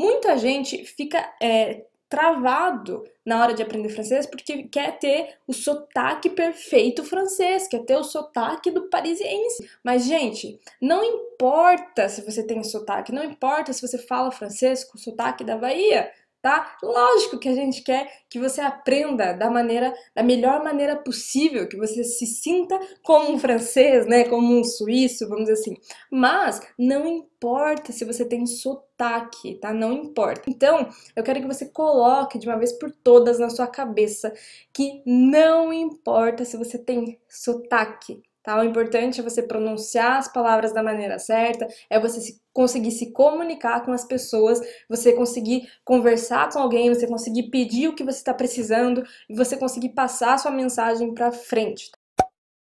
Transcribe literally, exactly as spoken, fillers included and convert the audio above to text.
Muita gente fica é, travado na hora de aprender francês porque quer ter o sotaque perfeito francês, quer ter o sotaque do parisiense. Mas, gente, não importa se você tem sotaque, não importa se você fala francês com o sotaque da Bahia, tá? Lógico que a gente quer que você aprenda da maneira, da melhor maneira possível, que você se sinta como um francês, né? Como um suíço, vamos dizer assim. Mas não importa se você tem sotaque, tá? Não importa. Então, eu quero que você coloque de uma vez por todas na sua cabeça que não importa se você tem sotaque. Tá? O importante é você pronunciar as palavras da maneira certa, é você se, conseguir se comunicar com as pessoas, você conseguir conversar com alguém, você conseguir pedir o que você está precisando e você conseguir passar a sua mensagem para frente.